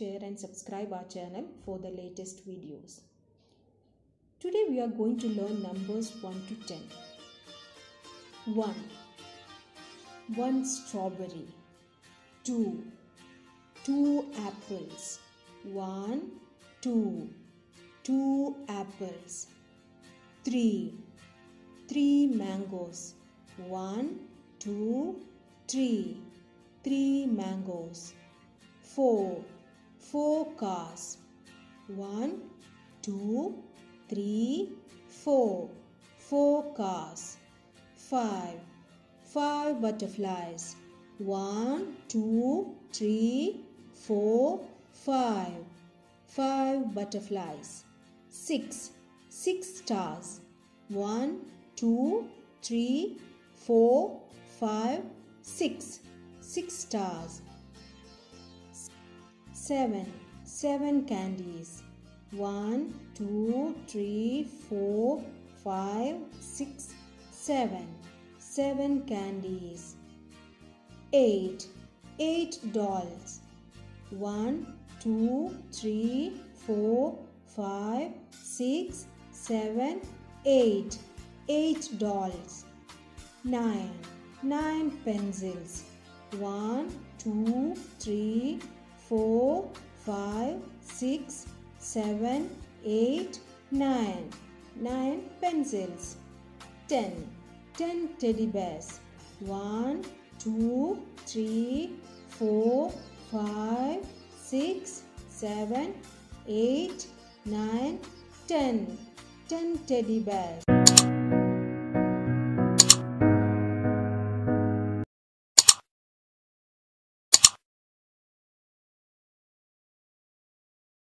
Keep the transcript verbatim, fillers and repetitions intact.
share and subscribe our channel for the latest videos. Today we are going to learn numbers one to ten. one. one strawberry. two. two apples. one. two. two apples. three. three mangoes. one. two. three. three mangoes. four. four cars. one. two. three. four. four cars. five. five butterflies. one. two. three. four. five. five butterflies. six. six stars. one. two. three. four. five. six. six stars. seven. seven candies. one. two. three. four. five. six. seven. seven candies. eight. eight dolls. one. two. three. four. five. six. seven. eight. eight dolls. nine. nine pencils. one. two. three. four. five. six. seven. eight. nine. nine pencils. ten. ten teddy bears. one. two. three. four. five. six. seven. eight. nine. ten. ten teddy bears.